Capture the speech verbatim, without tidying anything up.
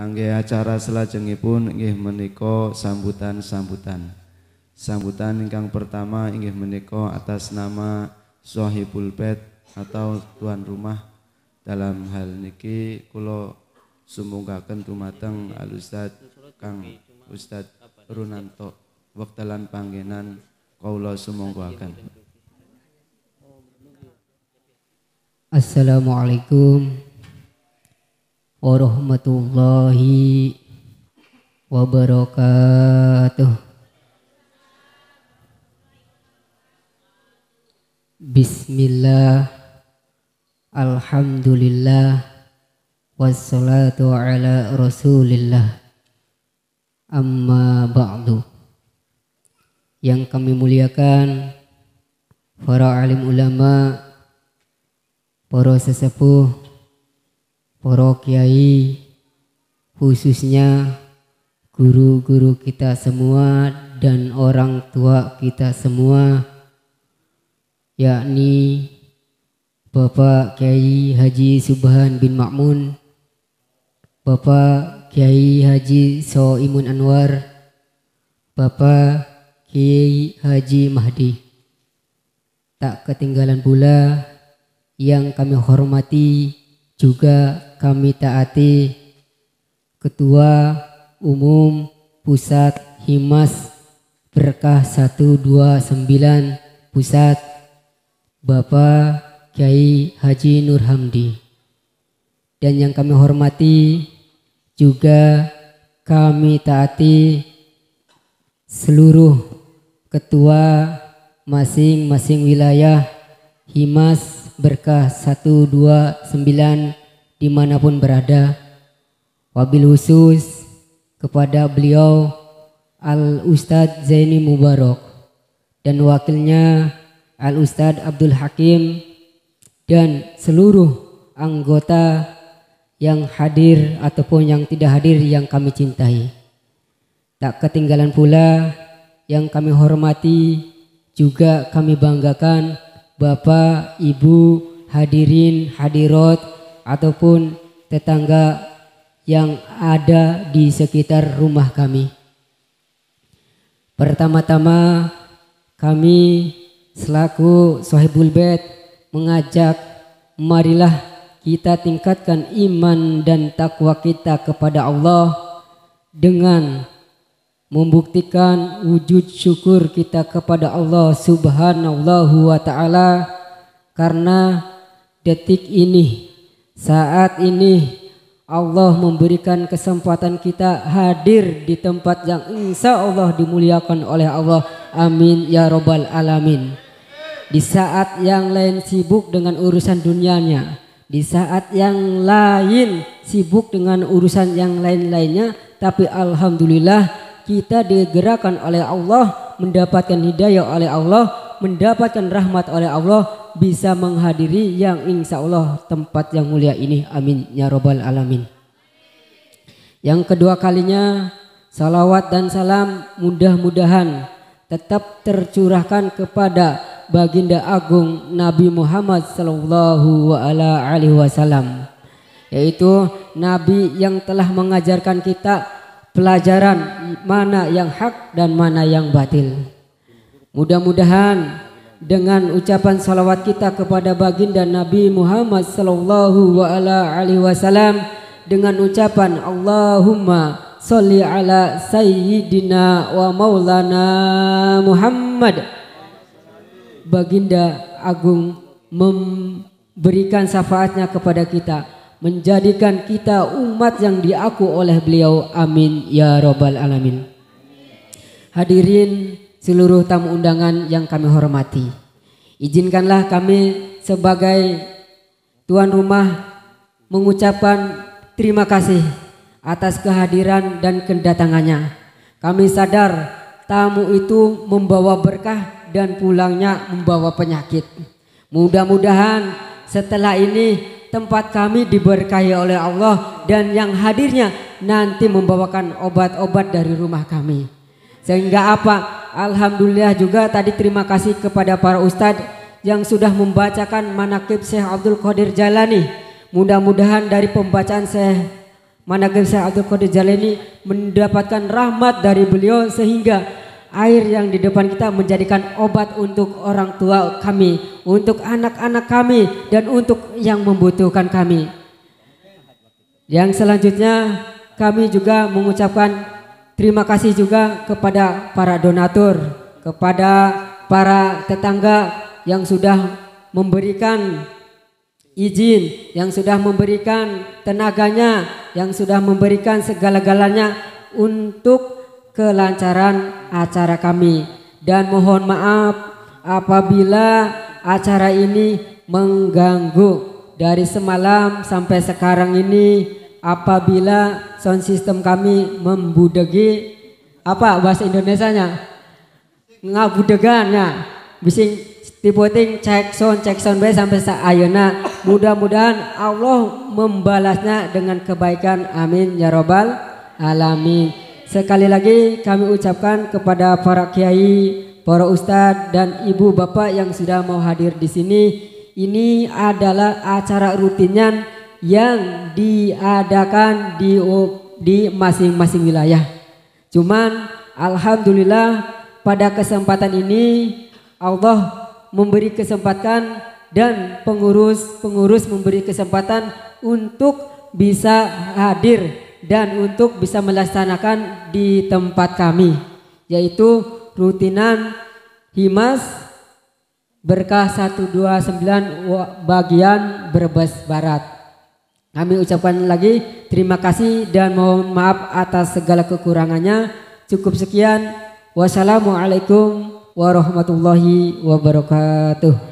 Angge acara selajengipun inggih menika sambutan-sambutan. Sambutan ingkang pertama inggih menika atas nama Sohibul Bet atau tuan rumah. Dalam hal niki kula sumungkaken dumateng Al Ustadz Kang Ustadz Runanto wektalan panggenan kula sumungkaken. Assalamualaikum warahmatullahi wabarakatuh. Bismillah, alhamdulillah, wassalatu ala rasulillah, amma ba'du. Yang kami muliakan para alim ulama, para sesepuh, para kiai, khususnya guru-guru kita semua dan orang tua kita semua, yakni Bapak Kyai Haji Subhan bin Ma'mun, Bapak Kyai Haji So'imun Anwar, Bapak Kyai Haji Mahdi. Tak ketinggalan pula yang kami hormati juga kami taati Ketua Umum Pusat Himas Berkah seratus dua puluh sembilan Pusat, Bapak Kyai Haji Nur Hamdi. Dan yang kami hormati juga kami taati seluruh ketua masing-masing wilayah Himas Berkah seratus dua puluh sembilan dimanapun berada, wabil khusus kepada beliau Al Ustadz Zaini Mubarok dan wakilnya Al Ustadz Abdul Hakim dan seluruh anggota yang hadir ataupun yang tidak hadir yang kami cintai. Tak ketinggalan pula yang kami hormati juga kami banggakan Bapak, Ibu, hadirin, hadirat ataupun tetangga yang ada di sekitar rumah kami. Pertama-tama kami selaku Sohibul Bet mengajak, marilah kita tingkatkan iman dan takwa kita kepada Allah dengan membuktikan wujud syukur kita kepada Allah subhanahu wa ta'ala, karena detik ini, saat ini Allah memberikan kesempatan kita hadir di tempat yang insya Allah dimuliakan oleh Allah. Amin ya robbal alamin. Di saat yang lain sibuk dengan urusan dunianya, di saat yang lain sibuk dengan urusan yang lain-lainnya, tapi alhamdulillah kita digerakkan oleh Allah, mendapatkan hidayah oleh Allah, mendapatkan rahmat oleh Allah, bisa menghadiri yang insya Allah tempat yang mulia ini. Amin ya robbal alamin. Yang kedua kalinya, salawat dan salam mudah-mudahan tetap tercurahkan kepada baginda agung Nabi Muhammad sallallahu alaihi wasallam, yaitu Nabi yang telah mengajarkan kita pelajaran mana yang hak dan mana yang batil. Mudah-mudahan dengan ucapan salawat kita kepada baginda Nabi Muhammad sallallahu alaihi wasallam dengan ucapan Allahumma sholli ala sayyidina wa maulana Muhammad, baginda agung memberikan syafaatnya kepada kita, menjadikan kita umat yang diaku oleh beliau. Amin ya robbal alamin. Hadirin seluruh tamu undangan yang kami hormati, izinkanlah kami sebagai tuan rumah mengucapkan terima kasih atas kehadiran dan kedatangannya. Kami sadar tamu itu membawa berkah dan pulangnya membawa penyakit. Mudah-mudahan setelah ini tempat kami diberkahi oleh Allah dan yang hadirnya nanti membawakan obat-obat dari rumah kami. Sehingga apa? Alhamdulillah juga tadi terima kasih kepada para ustadz yang sudah membacakan manaqib Syekh Abdul Qadir Jalani. Mudah-mudahan dari pembacaan Syekh Manager Syekh Abdul Qadir Jalani mendapatkan rahmat dari beliau sehingga air yang di depan kita menjadikan obat untuk orang tua kami, untuk anak-anak kami, dan untuk yang membutuhkan kami. Yang selanjutnya kami juga mengucapkan terima kasih juga kepada para donatur, kepada para tetangga yang sudah memberikan izin, yang sudah memberikan tenaganya, yang sudah memberikan segala-galanya untuk kelancaran acara kami. Dan mohon maaf apabila acara ini mengganggu. Dari semalam sampai sekarang ini apabila sound system kami membudegi, apa bahasa Indonesianya, ngabudegannya, bising tiputing cek sound cek sound bae sampai saayana. Mudah-mudahan Allah membalasnya dengan kebaikan, amin ya robbal alamin. Sekali lagi kami ucapkan kepada para kiai, para ustadz, dan ibu bapak yang sudah mau hadir di sini. Ini adalah acara rutinnya yang diadakan di di masing-masing wilayah. Cuman alhamdulillah pada kesempatan ini Allah memberi kesempatan dan pengurus-pengurus memberi kesempatan untuk bisa hadir dan untuk bisa melaksanakan di tempat kami, yaitu rutinan Himas Berkah seratus dua puluh sembilan bagian Brebes Barat. Kami ucapkan lagi terima kasih dan mohon maaf atas segala kekurangannya. Cukup sekian. Wassalamualaikum warahmatullahi wabarakatuh.